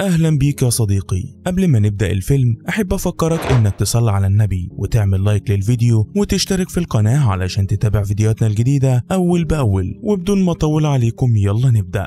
أهلا بيك يا صديقي. قبل ما نبدأ الفيلم أحب أفكرك إنك تصلي على النبي وتعمل لايك للفيديو وتشترك في القناة علشان تتابع فيديوهاتنا الجديدة أول بأول، وبدون ما أطول عليكم يلا نبدأ.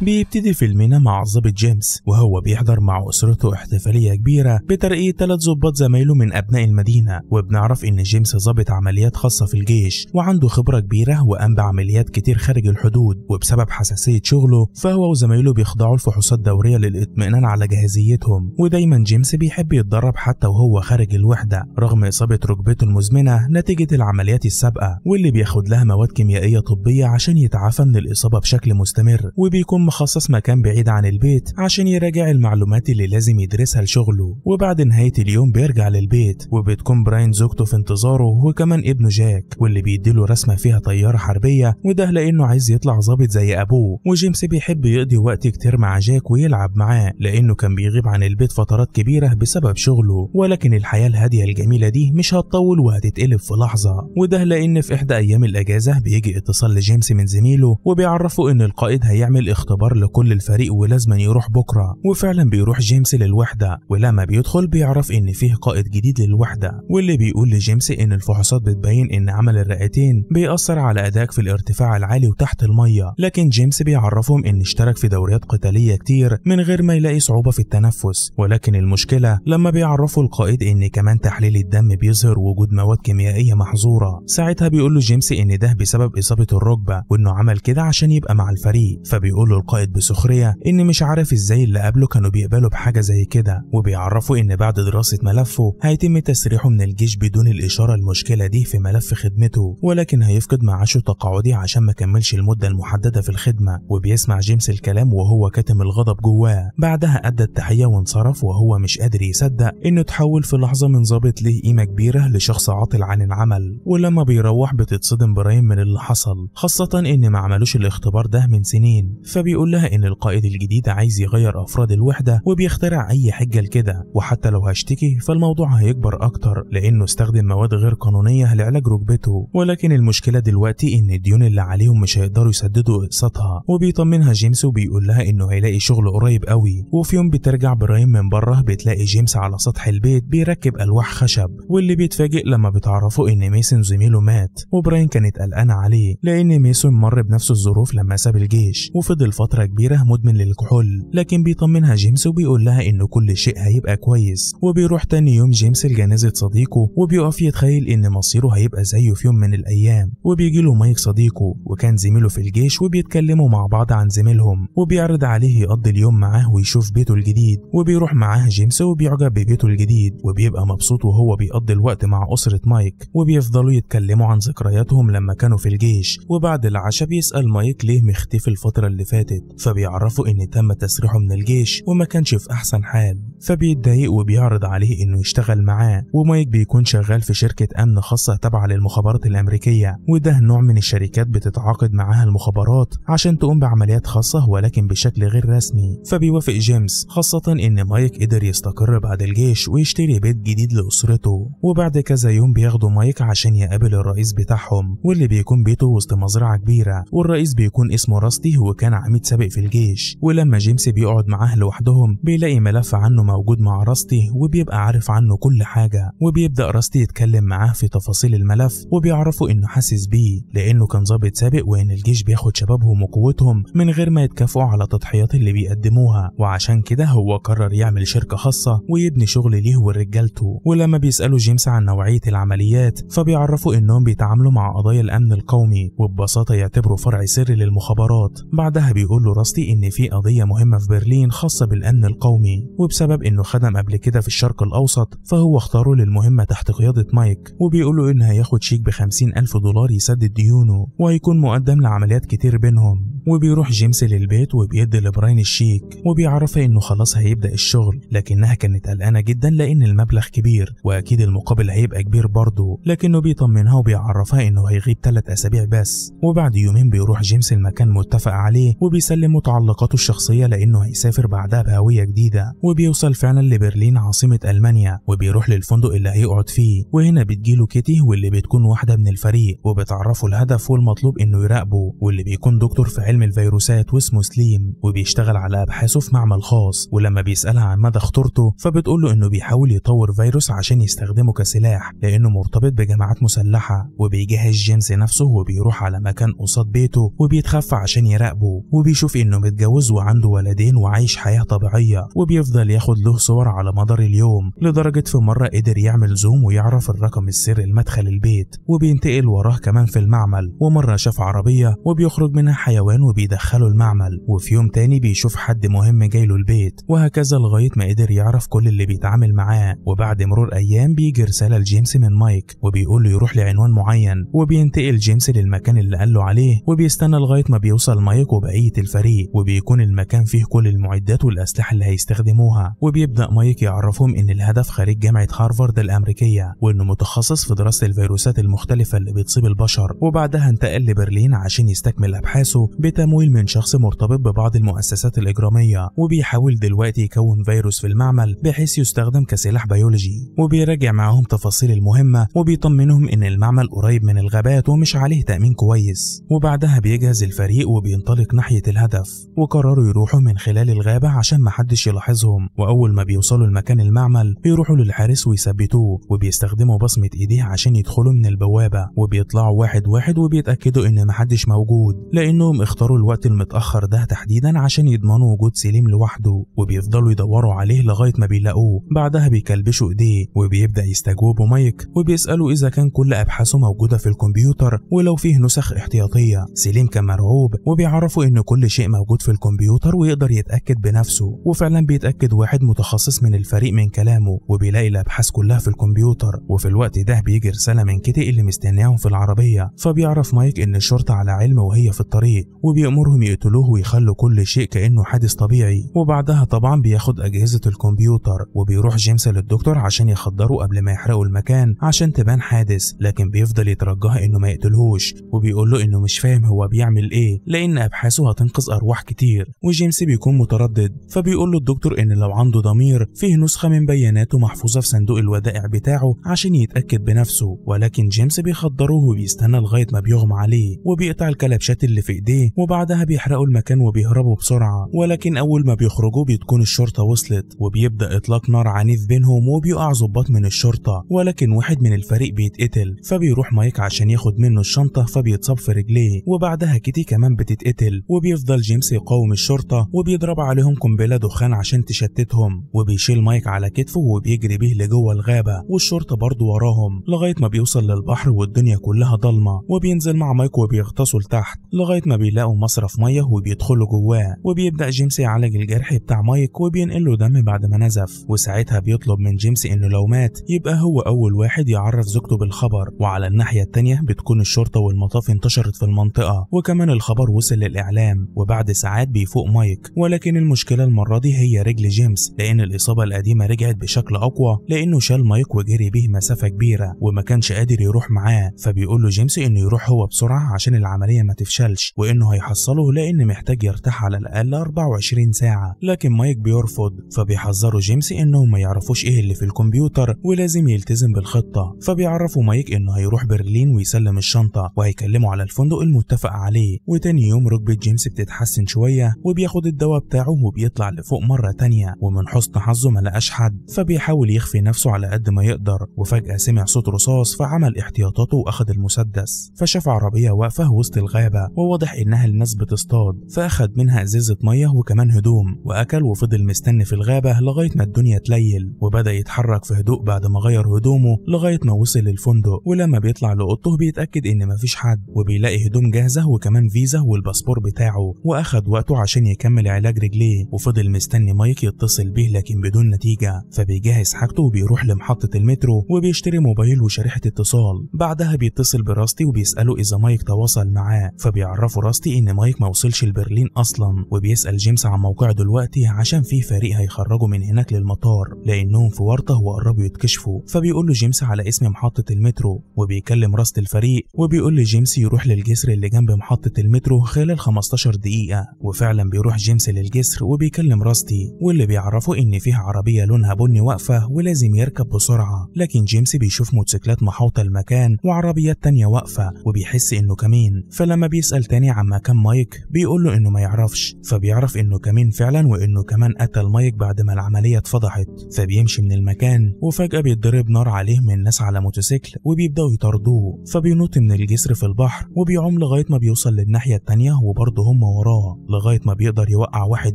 بيبتدي فيلمنا مع ضابط جيمس وهو بيحضر مع أسرته احتفالية كبيرة بترقية 3 ضباط زمايله من أبناء المدينة، وبنعرف إن جيمس ضابط عمليات خاصة في الجيش وعنده خبرة كبيرة وقام بعمليات كتير خارج الحدود، وبسبب حساسية شغله فهو وزمايله بيخضعوا لفحوصات دورية للإطمئنان على جاهزيتهم، ودايما جيمس بيحب يتدرب حتى وهو خارج الوحدة رغم إصابة ركبته المزمنة نتيجة العمليات السابقة واللي بياخد لها مواد كيميائية طبية عشان يتعافى من الإصابة بشكل مستمر، وبيكون مخصص مكان بعيد عن البيت عشان يراجع المعلومات اللي لازم يدرسها لشغله. وبعد نهاية اليوم بيرجع للبيت وبتكون براين زوجته في انتظاره وكمان ابنه جاك واللي بيديله رسمة فيها طيارة حربية، وده لأنه عايز يطلع ضابط زي أبوه. وجيمس بيحب يقضي وقت كتير مع جاك ويلعب معاه لأنه كان بيغيب عن البيت فترات كبيرة بسبب شغله، ولكن الحياة الهادية الجميلة دي مش هتطول وهتتقلب في لحظة، وده لأن في إحدى أيام الأجازة بيجي اتصال لجيمس من زميله وبيعرفه إن القائد هيعمل اختبار لكل الفريق ولازم يروح بكره، وفعلا بيروح جيمس للوحده، ولما بيدخل بيعرف ان فيه قائد جديد للوحده واللي بيقول لجيمس ان الفحوصات بتبين ان عمل الرئتين بيأثر على ادائك في الارتفاع العالي وتحت الميه، لكن جيمس بيعرفهم ان اشترك في دوريات قتاليه كتير من غير ما يلاقي صعوبه في التنفس، ولكن المشكله لما بيعرفوا القائد ان كمان تحليل الدم بيظهر وجود مواد كيميائيه محظوره، ساعتها بيقول له جيمس ان ده بسبب اصابه الركبه وانه عمل كده عشان يبقى مع الفريق، فبيقول القائد بسخرية إن مش عارف إزاي اللي قبله كانوا بيقبلوا بحاجة زي كده، وبيعرفوا إن بعد دراسة ملفه هيتم تسريحه من الجيش بدون الإشارة المشكلة دي في ملف خدمته، ولكن هيفقد معاشه تقاعدي عشان ما كملش المدة المحددة في الخدمة. وبيسمع جيمس الكلام وهو كاتم الغضب جواه، بعدها أدى التحية وانصرف وهو مش قادر يصدق إنه تحول في لحظة من ضابط له قيمة كبيرة لشخص عاطل عن العمل. ولما بيروح بتتصدم براين من اللي حصل، خاصة إن ما عملوش الاختبار ده من سنين، فبيقول لها إن القائد الجديد عايز يغير أفراد الوحدة وبيخترع أي حجة لكده، وحتى لو هشتكي فالموضوع هيكبر أكتر لأنه استخدم مواد غير قانونية لعلاج ركبته، ولكن المشكلة دلوقتي إن الديون اللي عليهم مش هيقدروا يسددوا أقساطها. وبيطمنها جيمس وبيقول لها إنه هيلاقي شغل قريب قوي. وفي يوم بترجع براين من بره بتلاقي جيمس على سطح البيت بيركب ألواح خشب، واللي بيتفاجئ لما بتعرفوا إن ميسون زميله مات، وبراين كانت قلقانة عليه لأن ميسون مر بنفس الظروف لما ساب الجيش وفضل فترة كبيرة مدمن للكحول، لكن بيطمنها جيمس وبيقول لها إن كل شيء هيبقى كويس. وبيروح تاني يوم جيمس لجنازة صديقه وبيقف يتخيل إن مصيره هيبقى زيه في يوم من الأيام، وبيجيله مايك صديقه وكان زميله في الجيش وبيتكلموا مع بعض عن زميلهم، وبيعرض عليه يقضي اليوم معاه ويشوف بيته الجديد، وبيروح معاه جيمس وبيعجب ببيته الجديد وبيبقى مبسوط وهو بيقضي الوقت مع أسرة مايك، وبيفضلوا يتكلموا عن ذكرياتهم لما كانوا في الجيش. وبعد العشاء بيسأل مايك ليه مختفي الفترة اللي فاتت، فبيعرفوا ان تم تسريحه من الجيش وما كانش في احسن حال، فبيتضايق وبيعرض عليه انه يشتغل معاه. ومايك بيكون شغال في شركة امن خاصة تابعة للمخابرات الامريكية، وده نوع من الشركات بتتعاقد معاها المخابرات عشان تقوم بعمليات خاصة ولكن بشكل غير رسمي، فبيوافق جيمس، خاصة ان مايك قدر يستقر بعد الجيش ويشتري بيت جديد لاسرته. وبعد كذا يوم بياخدوا مايك عشان يقابل الرئيس بتاعهم واللي بيكون بيته وسط مزرعة كبيرة، والرئيس بيكون اسمه راستي وكان عميد سابق في الجيش. ولما جيمس بيقعد معاه لوحدهم بيلاقي ملف عنه موجود مع راستي وبيبقى عارف عنه كل حاجة، وبيبدأ راستي يتكلم معاه في تفاصيل الملف وبيعرفوا انه حاسس بيه لانه كان ضابط سابق، وان الجيش بياخد شبابهم وقوتهم من غير ما يتكافئوا على التضحيات اللي بيقدموها، وعشان كده هو قرر يعمل شركة خاصة ويبني شغل ليه ورجالته. ولما بيسألوا جيمس عن نوعية العمليات فبيعرفوا انهم بيتعاملوا مع قضايا الامن القومي وببساطة يعتبروا فرع سري للمخابرات. بعدها بيقول له راستي ان في قضيه مهمه في برلين خاصه بالامن القومي، وبسبب انه خدم قبل كده في الشرق الاوسط فهو اختاره للمهمه تحت قياده مايك، وبيقول له ان هياخد شيك ب$50,000 يسدد ديونه وهيكون مقدم لعمليات كتير بينهم. وبيروح جيمس للبيت وبيدي لبراين الشيك وبيعرفها انه خلاص هيبدا الشغل، لكنها كانت قلقانه جدا لان المبلغ كبير واكيد المقابل هيبقى كبير برضه، لكنه بيطمنها وبيعرفها انه هيغيب 3 أسابيع بس. وبعد يومين بيروح جيمس المكان متفق عليه وبيسلم تعليقاته الشخصيه لانه هيسافر بعدها بهويه جديده، وبيوصل بيوصل فعلا لبرلين عاصمة ألمانيا وبيروح للفندق اللي هيقعد فيه، وهنا بتجيله كيتي واللي بتكون واحدة من الفريق وبتعرفه الهدف والمطلوب انه يراقبه، واللي بيكون دكتور في علم الفيروسات واسمه سليم وبيشتغل على ابحاثه في معمل خاص. ولما بيسألها عن مدى خطورته فبتقول له انه بيحاول يطور فيروس عشان يستخدمه كسلاح لانه مرتبط بجماعات مسلحة، وبيجهز جيمس نفسه وبيروح على مكان قصاد بيته وبيتخفى عشان يراقبه، وبيشوف انه متجوز وعنده ولدين وعايش حياة طبيعية، وبيفضل ياخد له صور على مدار اليوم لدرجة في مرة قدر يعمل زوم ويعرف الرقم السري لمدخل البيت، وبينتقل وراه كمان في المعمل. ومرة شاف عربية وبيخرج منها حيوان وبيدخله المعمل، وفي يوم تاني بيشوف حد مهم جاي له البيت، وهكذا لغاية ما قدر يعرف كل اللي بيتعامل معاه. وبعد مرور أيام بيجي رسالة لجيمس من مايك وبيقول له يروح لعنوان معين، وبينتقل جيمس للمكان اللي قال له عليه وبيستنى لغاية ما بيوصل مايك وبقية الفريق، وبيكون المكان فيه كل المعدات والأسلحة اللي هيستخدموها. وبيبدأ مايك يعرفهم إن الهدف خريج جامعة هارفارد الأمريكية وإنه متخصص في دراسة الفيروسات المختلفة اللي بتصيب البشر، وبعدها انتقل لبرلين عشان يستكمل أبحاثه بتمويل من شخص مرتبط ببعض المؤسسات الإجرامية، وبيحاول دلوقتي يكون فيروس في المعمل بحيث يستخدم كسلاح بيولوجي. وبيراجع معاهم تفاصيل المهمة وبيطمنهم إن المعمل قريب من الغابات ومش عليه تأمين كويس. وبعدها بيجهز الفريق وبينطلق ناحية الهدف، وقرروا يروحوا من خلال الغابة عشان محدش يلاحظهم. وأول ما بيوصلوا لمكان المعمل بيروحوا للحارس ويثبتوه، وبيستخدموا بصمة إيديه عشان يدخلوا من البوابة، وبيطلعوا واحد واحد وبيتأكدوا إن محدش موجود، لأنهم اختاروا الوقت المتأخر ده تحديدا عشان يضمنوا وجود سليم لوحده، وبيفضلوا يدوروا عليه لغاية ما بيلاقوه. بعدها بيكلبشوا إيديه وبيبدأ يستجوبوا مايك وبيسألوا إذا كان كل أبحاثه موجودة في الكمبيوتر ولو فيه نسخ احتياطية. سليم كان مرعوب وبيعرفوا إن كل شيء موجود في الكمبيوتر ويقدر يتأكد بنفسه، وفعلا بيتأكد واحد متخصص من الفريق من كلامه وبيلاقي الأبحاث كلها في الكمبيوتر. وفي الوقت ده بيجي رسالة من كيتي اللي مستنياهم في العربية، فبيعرف مايك إن الشرطة على علم وهي في الطريق وبيأمرهم يقتلوه ويخلوا كل شيء كأنه حادث طبيعي. وبعدها طبعا بياخد أجهزة الكمبيوتر وبيروح جيمس للدكتور عشان يخدره قبل ما يحرقوا المكان عشان تبان حادث، لكن بيفضل يترجاه إنه ما يقتلهوش وبيقول له إنه مش فاهم هو بيعمل إيه لأن أبحاثه هتنقذ أرواح كتير. وجيمس بيكون متردد فبيقول له الدكتور إن لو عنده ضمير فيه نسخة من بياناته محفوظة في صندوق الودائع بتاعه عشان يتأكد بنفسه، ولكن جيمس بيخدره وبيستنى لغاية ما بيغمى عليه وبيقطع الكلبشات اللي في إيديه. وبعدها بيحرقوا المكان وبيهربوا بسرعة، ولكن أول ما بيخرجوا بتكون الشرطة وصلت وبيبدأ إطلاق نار عنيف بينهم وبيقع ظباط من الشرطة، ولكن واحد من الفريق بيتقتل، فبيروح مايك عشان ياخد منه الشنطة فبيتصاب في رجليه. وبعدها كيتي كمان بتتقتل، وبيفضل جيمس يقاوم الشرطة وبيضرب عليهم قنبلة دخان عشان تشتتهم، وبيشيل مايك على كتفه وبيجري بيه لجوه الغابة، والشرطة برضه وراهم لغاية ما بيوصل للبحر والدنيا كلها ضلمة. وبينزل مع مايك وبيغطسوا لتحت لغاية ما بيلاقوا مصرف مية وبيدخلوا جواه، وبيبدأ جيمس يعالج الجرح بتاع مايك وبينقل له دم بعد ما نزف، وساعتها بيطلب من جيمس انه لو مات يبقى هو اول واحد يعرف زوجته بالخبر. وعلى الناحية التانية بتكون الشرطة والمطافي انتشرت في المنطقة وكمان الخبر وصل للإعلام، وبعد ساعات بيفوق مايك، ولكن المشكلة المرة دي هي رجل جيمس لأن الإصابة القديمة رجعت بشكل أقوى لأنه شال مايك وجري بيه مسافة كبيرة وما كانش قادر يروح معاه، فبيقول له جيمس إنه يروح هو بسرعة عشان العملية ما تفشلش وإنه هيحصله لأن محتاج يرتاح على الأقل 24 ساعة، لكن مايك بيرفض، فبيحذروا جيمس إنه ما يعرفوش إيه اللي في الكمبيوتر ولازم يلتزم بالخطة. فبيعرفوا مايك إنه هيروح برلين ويسلم الشنطة وهيكلموا على الفندق المتفق عليه. وتاني يوم ركبة جيمس بتتحسن شوية وبياخد الدواء بتاعه وبيطلع لفوق مرة تانية، ومن حسن حظه ما لقاش حد فبيحاول يخفي نفسه على قد ما يقدر، وفجأة سمع صوت رصاص فعمل احتياطاته وأخد المسدس، فشاف عربية واقفة وسط الغابة وواضح إنها الناس بتصطاد، فأخد منها إزازة مية وكمان هدوم وأكل وفضل مستني في الغابة لغاية ما الدنيا تليل، وبدأ يتحرك في هدوء بعد ما غير هدومه لغاية ما وصل للفندق. ولما بيطلع لأوضته بيتأكد إن مفيش حد وبيلاقي هدوم جاهزة وكمان فيزا والباسبور بتاعه، وأخد وقته عشان يكمل علاج رجليه وفضل مستني مايك يتصل بيه لكن بدون نتيجة، فبيجهز حاجته وبيروح لمحطة المترو وبيشتري موبايل وشريحة اتصال. بعدها بيتصل براستي وبيسأله إذا مايك تواصل معاه، فبيعرفوا راستي إن مايك ما وصلش لبرلين أصلا، وبيسأل جيمس عن موقعه دلوقتي عشان في فريق هيخرجوا من هناك للمطار لأنهم في ورطة وقربوا يتكشفوا، فبيقول له جيمس على اسم محطة المترو، وبيكلم راست الفريق وبيقول لجيمس يروح للجسر اللي جنب محطة المترو خلال 15 دقيقة، وفعلا بيروح جيمس للجسر وبيكلم راستي واللي بيعرفه بيعرفوا ان فيها عربيه لونها بني واقفه ولازم يركب بسرعه، لكن جيمس بيشوف موتوسيكلات محاوطه المكان وعربيات تانيه واقفه وبيحس انه كمين. فلما بيسال تاني عن مكان مايك بيقول له انه ما يعرفش، فبيعرف انه كمين فعلا وانه كمان قتل مايك بعد ما العمليه اتفضحت. فبيمشي من المكان وفجاه بيتضرب نار عليه من ناس على موتوسيكل وبيبداوا يطاردوه، فبينط من الجسر في البحر وبيعوم لغايه ما بيوصل للناحيه التانيه وبرضه هم وراه، لغايه ما بيقدر يوقع واحد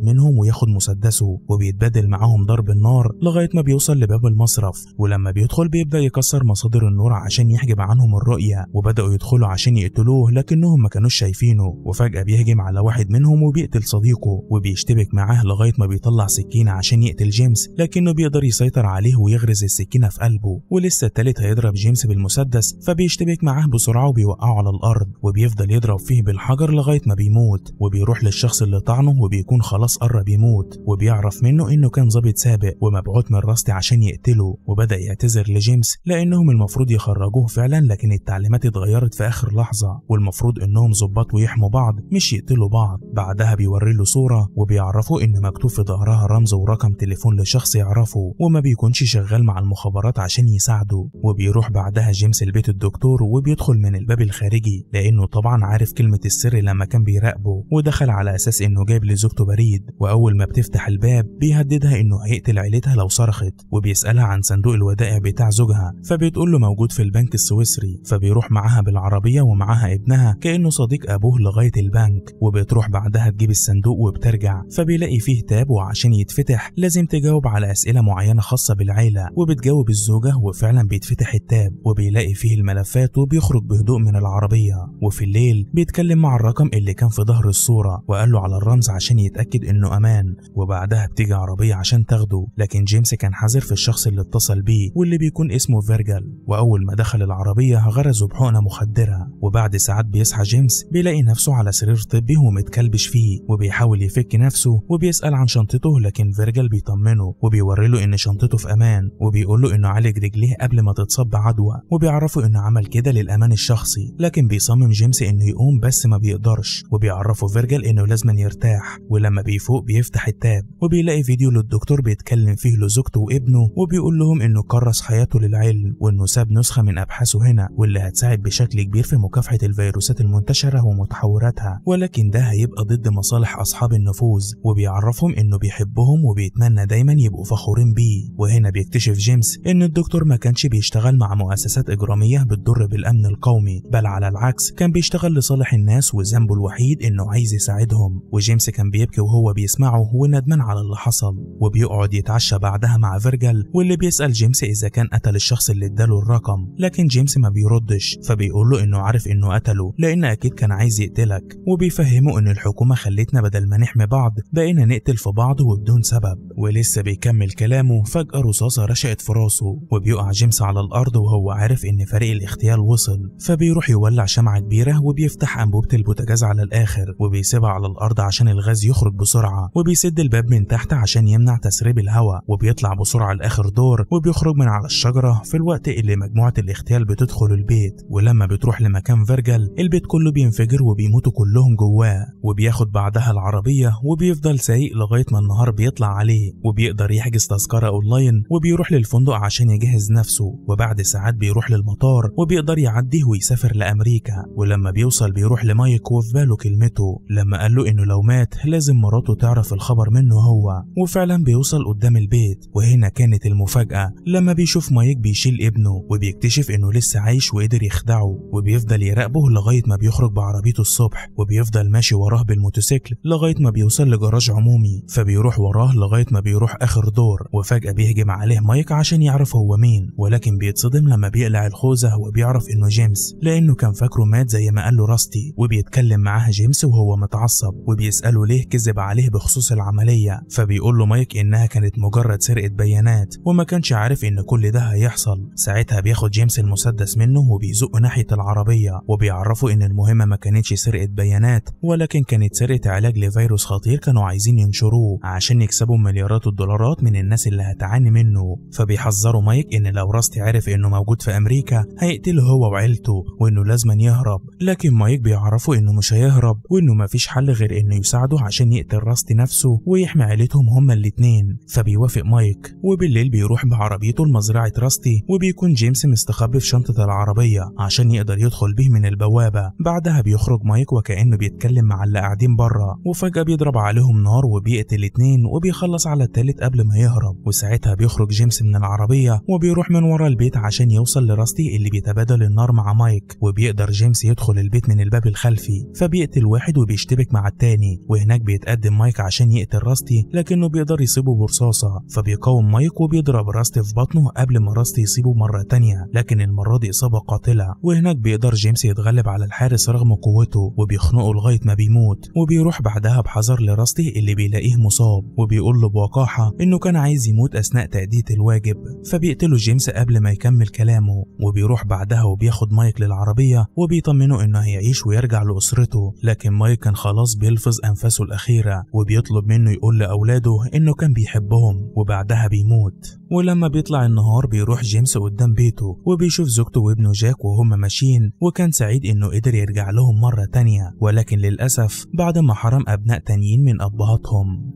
منهم وياخد مسدسه وبيتبادل معاهم ضرب النار لغايه ما بيوصل لباب المصرف. ولما بيدخل بيبدا يكسر مصادر النور عشان يحجب عنهم الرؤيه، وبداوا يدخلوا عشان يقتلوه لكنهم ما كانوش شايفينه. وفجاه بيهجم على واحد منهم وبيقتل صديقه وبيشتبك معاه لغايه ما بيطلع سكينه عشان يقتل جيمس، لكنه بيقدر يسيطر عليه ويغرز السكينه في قلبه. ولسه التالت هيضرب جيمس بالمسدس، فبيشتبك معاه بسرعه وبيوقعه على الارض وبيفضل يضرب فيه بالحجر لغايه ما بيموت، وبيروح للشخص اللي طعنه وبيكون خلاص قرب يموت، وبيعرف منه انه كان ضابط سابق ومبعوت من راستي عشان يقتله. وبدا يعتذر لجيمس لانهم المفروض يخرجوه فعلا، لكن التعليمات اتغيرت في اخر لحظه والمفروض انهم ظباط ويحموا بعض مش يقتلوا بعض. بعدها بيوري له صوره وبيعرفوا ان مكتوب في ظهرها رمز ورقم تليفون لشخص يعرفه وما بيكونش شغال مع المخابرات عشان يساعده. وبيروح بعدها جيمس البيت الدكتور وبيدخل من الباب الخارجي لانه طبعا عارف كلمه السر لما كان بيراقبه، ودخل على اساس انه جايب لزوجته بريد. واول ما بتفتح الباب بيهددها انه هيقتل عيلتها لو صرخت، وبيسالها عن صندوق الودائع بتاع زوجها فبتقول له موجود في البنك السويسري. فبيروح معاها بالعربيه ومعاها ابنها كانه صديق ابوه لغايه البنك، وبتروح بعدها تجيب الصندوق وبترجع فبيلاقي فيه تاب، وعشان يتفتح لازم تجاوب على اسئله معينه خاصه بالعيله، وبتجاوب الزوجه وفعلا بيتفتح التاب وبيلاقي فيه الملفات وبيخرج بهدوء من العربيه. وفي الليل بيتكلم مع الرقم اللي كان في ظهر الصوره وقال له على الرمز عشان يتاكد انه امان، وبعدها بتيجي عربيه عشان تاخده، لكن جيمس كان حذر في الشخص اللي اتصل بيه واللي بيكون اسمه فيرجل. واول ما دخل العربيه غرزه بحقنه مخدره، وبعد ساعات بيصحى جيمس بيلاقي نفسه على سرير طبي ومتكلبش فيه، وبيحاول يفك نفسه وبيسال عن شنطته لكن فيرجل بيطمنه وبيوري له ان شنطته في امان، وبيقول له انه عالج رجليه قبل ما تتصاب بعدوى، وبيعرفه انه عمل كده للامان الشخصي. لكن بيصمم جيمس انه يقوم بس ما بيقدرش، وبيعرفه فيرجل انه لازم يرتاح. ولما بيفوق بيفتح التاب وبيلاقي فيديو للدكتور بيتكلم فيه لزوجته وابنه وبيقول لهم انه كرس حياته للعلم وانه ساب نسخه من ابحاثه هنا واللي هتساعد بشكل كبير في مكافحه الفيروسات المنتشره ومتحوراتها، ولكن ده هيبقى ضد مصالح اصحاب النفوذ. وبيعرفهم انه بيحبهم وبيتمنى دايما يبقوا فخورين بيه. وهنا بيكتشف جيمس ان الدكتور ما كانش بيشتغل مع مؤسسات اجراميه بتضر بالامن القومي، بل على العكس كان بيشتغل لصالح الناس، وذنبه الوحيد انه عايز يساعدهم. وجيمس كان بيبكي وهو بيسمعه وندمان على اللي حصل، وبيقعد يتعشى بعدها مع فيرجل واللي بيسال جيمس اذا كان قتل الشخص اللي اداله الرقم، لكن جيمس ما بيردش، فبيقول له انه عارف انه قتله لان اكيد كان عايز يقتلك، وبيفهمه ان الحكومه خلتنا بدل ما نحمي بعض بقينا نقتل في بعض وبدون سبب. ولسه بيكمل كلامه فجاه رصاصه رشقت في راسه وبيقع جيمس على الارض وهو عارف ان فريق الاغتيال وصل، فبيروح يولع شمعه كبيره وبيفتح انبوبه البوتاجاز على الاخر وبيسيبها على الارض عشان الغاز يخرج بسرعه، وبيسد الباب من تحت عشان يمنع تسريب الهواء، وبيطلع بسرعه لاخر دور وبيخرج من على الشجره في الوقت اللي مجموعه الاغتيال بتدخل البيت. ولما بتروح لمكان فيرجل البيت كله بينفجر وبيموتوا كلهم جواه، وبياخد بعدها العربيه وبيفضل سايق لغايه ما النهار بيطلع عليه، وبيقدر يحجز تذكره اونلاين وبيروح للفندق عشان يجهز نفسه. وبعد ساعات بيروح للمطار وبيقدر يعدي ويسافر لامريكا. ولما بيوصل بيروح لمايك وفي باله كلمته لما قال له انه لو مات لازم مراته تعرف الخبر منه هو، وفعلا بيوصل قدام البيت. وهنا كانت المفاجأة لما بيشوف مايك بيشيل ابنه وبيكتشف انه لسه عايش وقدر يخدعه، وبيفضل يراقبه لغاية ما بيخرج بعربيته الصبح، وبيفضل ماشي وراه بالموتوسيكل لغاية ما بيوصل لجراج عمومي، فبيروح وراه لغاية ما بيروح اخر دور. وفجأة بيهجم عليه مايك عشان يعرف هو مين، ولكن بيتصدم لما بيقلع الخوذة وبيعرف انه جيمس لانه كان فاكره مات زي ما قال له راستي. وبيتكلم معاه جيمس وهو متعصب وبيسأله ليه كذب عليه بخصوص العملية، فبيقول له مايك انها كانت مجرد سرقة بيانات وما كانش عارف ان كل ده هيحصل. ساعتها بياخد جيمس المسدس منه وبيزقه ناحية العربية، وبيعرفه ان المهمة ما كانتش سرقة بيانات ولكن كانت سرقة علاج لفيروس خطير كانوا عايزين ينشروه عشان يكسبوا مليارات الدولارات من الناس اللي هتعاني منه. فبيحذروا مايك ان لو راستي عرف انه موجود في امريكا هيقتله هو وعيلته وانه لازم يهرب، لكن مايك بيعرفه انه مش هيهرب وانه مفيش حل غير انه يساعده عشان يقتل راستي نفسه ويحمي عيلتهم هم هما الاتنين، فبيوافق مايك. وبالليل بيروح بعربيته لمزرعة راستي، وبيكون جيمس مستخبي في شنطة العربية عشان يقدر يدخل به من البوابة. بعدها بيخرج مايك وكأنه بيتكلم مع اللي قاعدين بره، وفجأة بيضرب عليهم نار وبيقتل الاتنين وبيخلص على التالت قبل ما يهرب. وساعتها بيخرج جيمس من العربية وبيروح من ورا البيت عشان يوصل لراستي اللي بيتبادل النار مع مايك، وبيقدر جيمس يدخل البيت من الباب الخلفي، فبيقتل واحد وبيشتبك مع التاني. وهناك بيتقدم مايك عشان يقتل راستي لكنه بيقدر يصيبه برصاصة، فبيقاوم مايك وبيضرب راستي في بطنه قبل ما راستي يصيبه مرة تانية، لكن المرة دي إصابة قاتلة. وهناك بيقدر جيمس يتغلب على الحارس رغم قوته وبيخنقه لغاية ما بيموت، وبيروح بعدها بحذر لراستي اللي بيلاقيه مصاب، وبيقول له بوقاحة إنه كان عايز يموت أثناء تأدية الواجب، فبيقتله جيمس قبل ما يكمل كلامه. وبيروح بعدها وبياخد مايك للعربية وبيطمنه إنه هيعيش ويرجع لأسرته، لكن مايك كان خلاص بيلفظ أنفاسه الأخيرة، وبيطلب منه يقول لأولاده إنه كان بيحبهم، وبعدها بيموت. ولما بيطلع النهار بيروح جيمس قدام بيته وبيشوف زوجته وابنه جاك وهم ماشيين، وكان سعيد إنه قدر يرجع لهم مرة تانية، ولكن للأسف بعد ما حرم أبناء تانيين من أبهاتهم.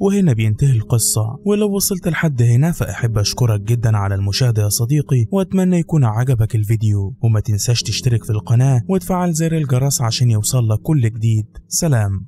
وهنا بينتهي القصة. ولو وصلت لحد هنا فأحب أشكرك جدا على المشاهدة يا صديقي، وأتمنى يكون عجبك الفيديو، وما تنساش تشترك في القناة وتفعل زر الجرس عشان يوصل لك كل جديد. سلام.